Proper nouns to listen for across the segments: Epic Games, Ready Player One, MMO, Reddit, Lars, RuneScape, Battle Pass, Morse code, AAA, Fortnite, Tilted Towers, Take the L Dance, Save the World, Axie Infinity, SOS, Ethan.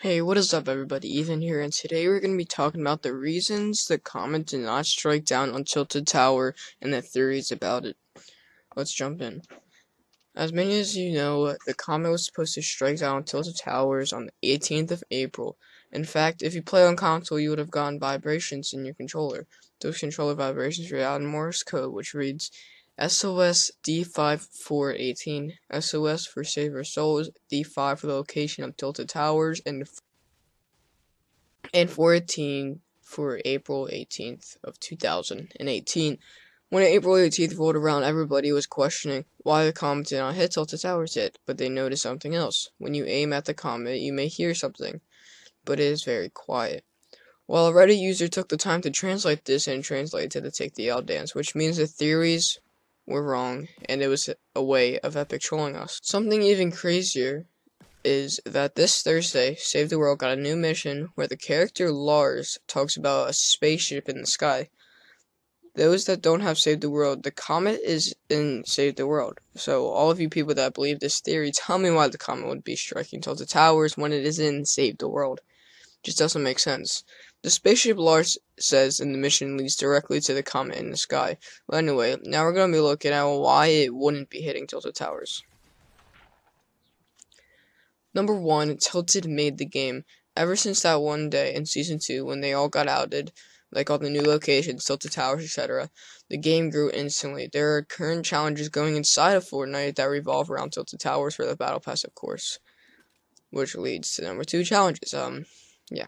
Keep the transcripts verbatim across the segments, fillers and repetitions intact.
Hey, what is up everybody, Ethan here, and today we're going to be talking about the reasons the comet did not strike down on Tilted Tower and the theories about it. Let's jump in. As many as you know, the comet was supposed to strike down on Tilted Towers on the eighteenth of April. In fact, if you play on console, you would have gotten vibrations in your controller. Those controller vibrations were out in Morse code, which reads S O S D five four one eight, S O S for Save Our Souls, D five for the location of Tilted Towers, and and fourteen for April eighteenth of two thousand eighteen. When April eighteenth rolled around, everybody was questioning why the comet did not hit Tilted Towers yet, but they noticed something else. When you aim at the comet, you may hear something, but it is very quiet. Well, a Reddit user took the time to translate this and translate to the Take the L Dance, which means the theories were wrong, and it was a way of Epic trolling us. Something even crazier is that this Thursday, Save the World got a new mission where the character Lars talks about a spaceship in the sky. Those that don't have Save the World, the comet is in Save the World. So all of you people that believe this theory, tell me why the comet would be striking Tilted Towers when it is in Save the World. Just doesn't make sense. The spaceship Lars says in the mission leads directly to the comet in the sky. But anyway, now we're going to be looking at why it wouldn't be hitting Tilted Towers. Number one, Tilted made the game. Ever since that one day in Season two when they all got outed, like all the new locations, Tilted Towers, et cetera, the game grew instantly. There are current challenges going inside of Fortnite that revolve around Tilted Towers for the Battle Pass, of course. Which leads to number two, challenges. Um... Yeah,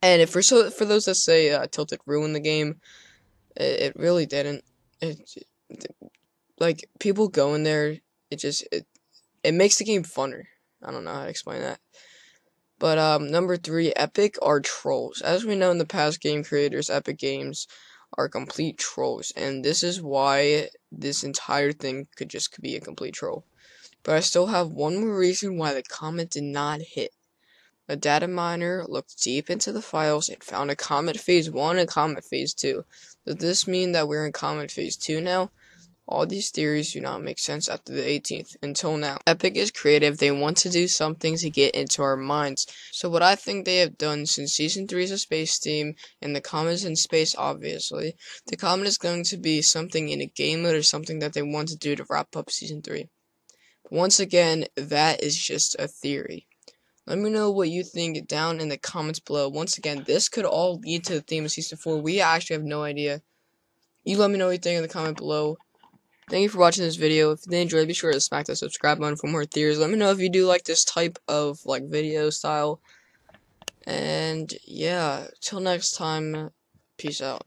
and if for so for those that say uh, Tilted ruined the game, it, it really didn't. It, it like people go in there, it just it it makes the game funner. I don't know how to explain that. But um, number three, Epic are trolls. As we know in the past, game creators, Epic Games, are complete trolls, and this is why this entire thing could just be a complete troll. But I still have one more reason why the comet did not hit. A data miner looked deep into the files and found a comet phase one and comet phase two. Does this mean that we're in comet phase two now? All these theories do not make sense after the eighteenth, until now. Epic is creative, they want to do something to get into our minds. So what I think they have done since Season three's a space theme, and the comet is in space obviously, the comet is going to be something in a game mode or something that they want to do to wrap up Season three. But once again, that is just a theory. Let me know what you think down in the comments below. Once again, this could all lead to the theme of Season four. We actually have no idea. You let me know what you think in the comment below. Thank you for watching this video. If you did enjoy, be sure to smack that subscribe button for more theories. Let me know if you do like this type of like video style. And yeah, till next time, peace out.